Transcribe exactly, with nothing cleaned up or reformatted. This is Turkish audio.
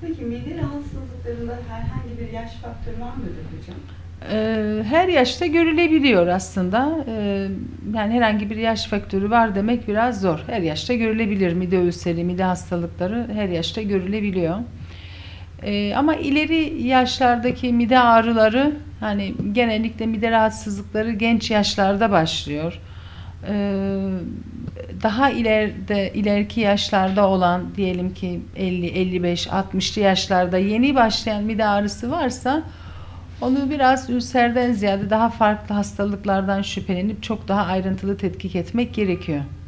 Peki mide rahatsızlıklarında herhangi bir yaş faktörü var mıdır hocam? Ee, her yaşta görülebiliyor aslında. Ee, yani herhangi bir yaş faktörü var demek biraz zor. Her yaşta görülebilir. Mide ülseri, mide hastalıkları her yaşta görülebiliyor. Ee, ama ileri yaşlardaki mide ağrıları, hani genellikle mide rahatsızlıkları genç yaşlarda başlıyor. Daha ileride, ileriki yaşlarda olan, diyelim ki elli, elli beş, altmışlı yaşlarda yeni başlayan mide ağrısı varsa onu biraz ülserden ziyade daha farklı hastalıklardan şüphelenip çok daha ayrıntılı tetkik etmek gerekiyor.